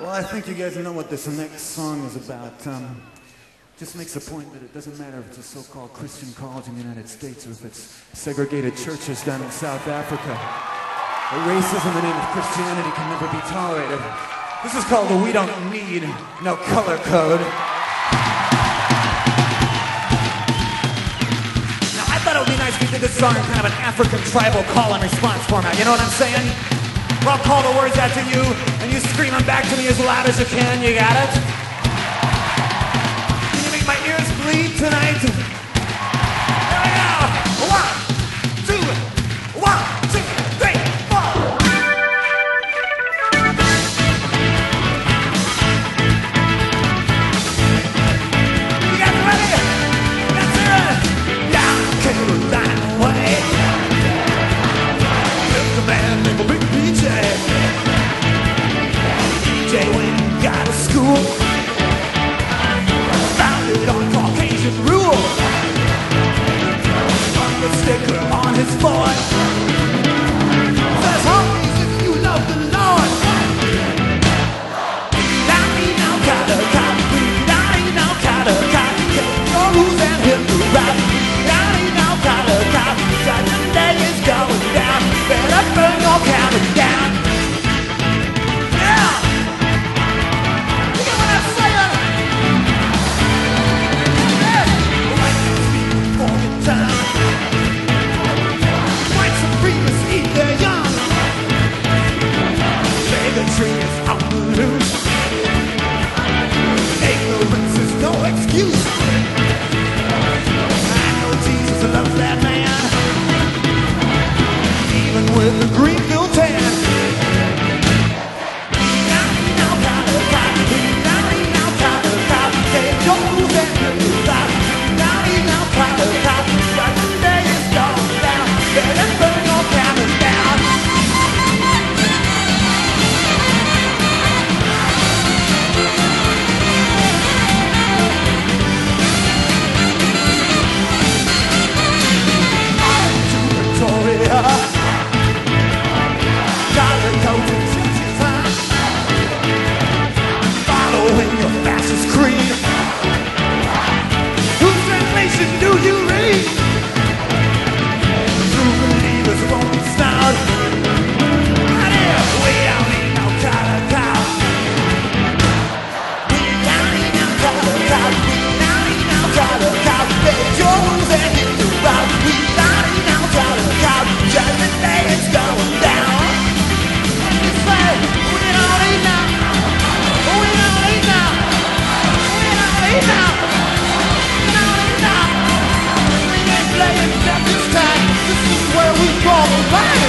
Well, I think you guys know what this next song is about. Just makes the point that it doesn't matter if it's a so-called Christian college in the United States or if it's segregated churches down in South Africa. The racism in the name of Christianity can never be tolerated. This is called the We Don't Need No Color Code. Now, I thought it would be nice if we did this song in kind of an African tribal call and response format. You know what I'm saying? Where I'll call the words out to you and you scream them back to me as loud as you can. You got it? Can you make my ears bleed tonight? Here we go! 1, 2, 1, 2, 3, 4. You guys ready? Let's hear it! Down Carolina way. There's a man named Big PJ. PJ went and got to school, founded on Caucasian rule, hung a sticker on his board, says, homies, if you love the Lord. Now he now got a copy, now he now got a copy, no rules and him to rap. Now he now got a copy, the day is going down, better burn your counter down. All right.